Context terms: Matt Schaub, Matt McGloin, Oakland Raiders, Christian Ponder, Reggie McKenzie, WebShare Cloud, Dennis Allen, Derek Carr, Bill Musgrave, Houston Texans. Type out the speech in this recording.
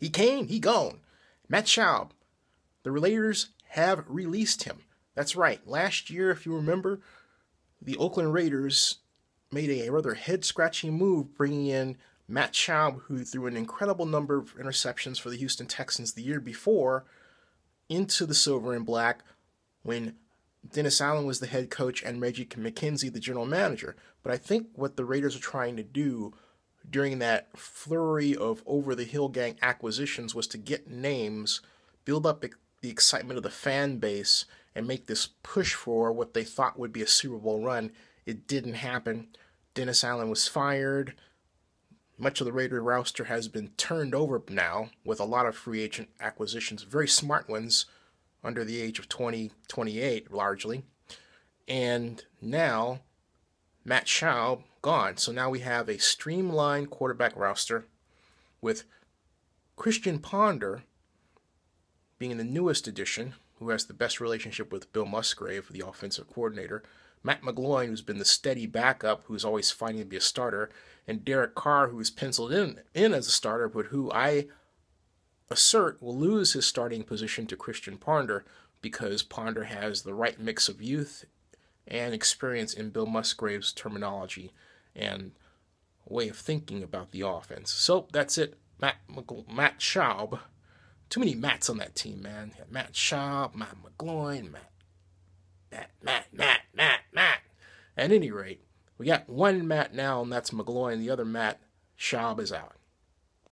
He came, he gone. Matt Schaub, the Raiders have released him. That's right. Last year, if you remember, the Oakland Raiders made a rather head-scratching move bringing in Matt Schaub, who threw an incredible number of interceptions for the Houston Texans the year before, into the silver and black when Dennis Allen was the head coach and Reggie McKenzie the general manager. But I think what the Raiders are trying to do during that flurry of over-the-hill gang acquisitions was to get names, build up the excitement of the fan base, and make this push for what they thought would be a Super Bowl run. It didn't happen. Dennis Allen was fired. Much of the Raider roster has been turned over now with a lot of free agent acquisitions, very smart ones under the age of 20, 28 largely. And now Matt Schaub gone. So now we have a streamlined quarterback roster with Christian Ponder being the newest addition, who has the best relationship with Bill Musgrave, the offensive coordinator, Matt McGloin, who's been the steady backup, who's always fighting to be a starter, and Derek Carr, who is penciled in as a starter, but who I assert will lose his starting position to Christian Ponder because Ponder has the right mix of youth and experience in Bill Musgrave's terminology and way of thinking about the offense. So that's it, Matt Schaub. Too many Matts on that team, man. Matt Schaub, Matt McGloin, Matt. At any rate, we got one Matt now, and that's McGloin. The other Matt Schaub is out.